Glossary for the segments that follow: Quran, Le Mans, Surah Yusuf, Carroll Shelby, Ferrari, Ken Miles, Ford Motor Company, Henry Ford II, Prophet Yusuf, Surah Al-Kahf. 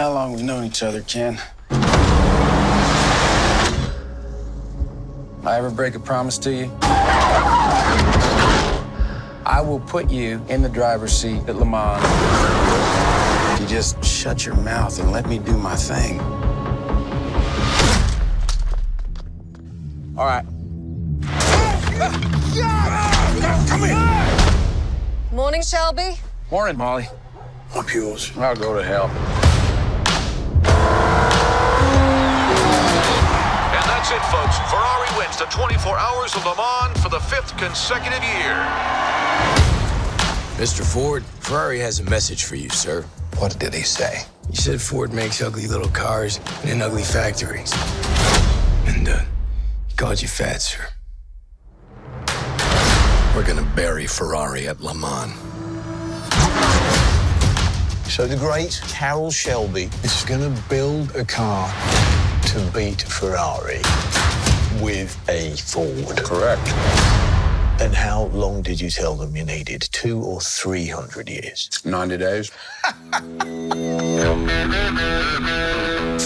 How long we've known each other, Ken? I ever break a promise to you? I will put you in the driver's seat at Le Mans. You just shut your mouth and let me do my thing. All right. Come in. Morning, Shelby. Morning, Molly. Up yours. I'll go to hell. And that's it, folks. Ferrari wins the 24 Hours of Le Mans for the 5th consecutive year. Mr. Ford, Ferrari has a message for you, sir. What did he say? He said Ford makes ugly little cars in ugly factories. And he called you fat, sir. We're gonna bury Ferrari at Le Mans. So the great Carroll Shelby is gonna build a car to beat Ferrari with a Ford. Correct. And how long did you tell them you needed? 200 or 300 years? 90 days.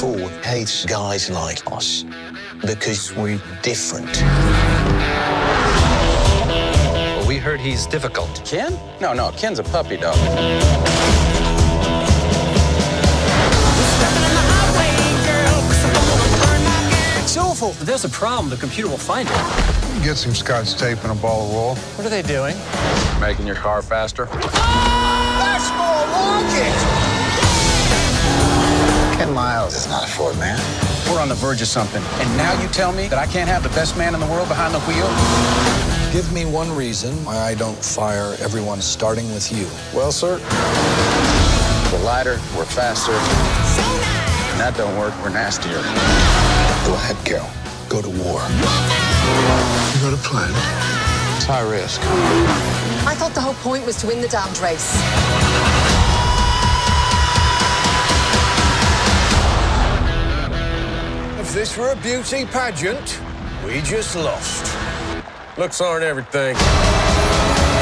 Ford hates guys like us because we're different. We heard he's difficult. Ken? No, no, Ken's a puppy dog. It's awful. If there's a problem, the computer will find it. Get some Scotch tape and a ball of wool. What are they doing? Making your car faster. That's more like it! Ken Miles is not a Ford man. We're on the verge of something. And now you tell me that I can't have the best man in the world behind the wheel? Give me one reason why I don't fire everyone, starting with you. Well, sir, we're lighter, we're faster. When that don't work, we're nastier. Go ahead, Carol. Go to war. You got a plan? It's high risk. I thought the whole point was to win the damned race. If this were a beauty pageant, we just lost. Looks aren't everything.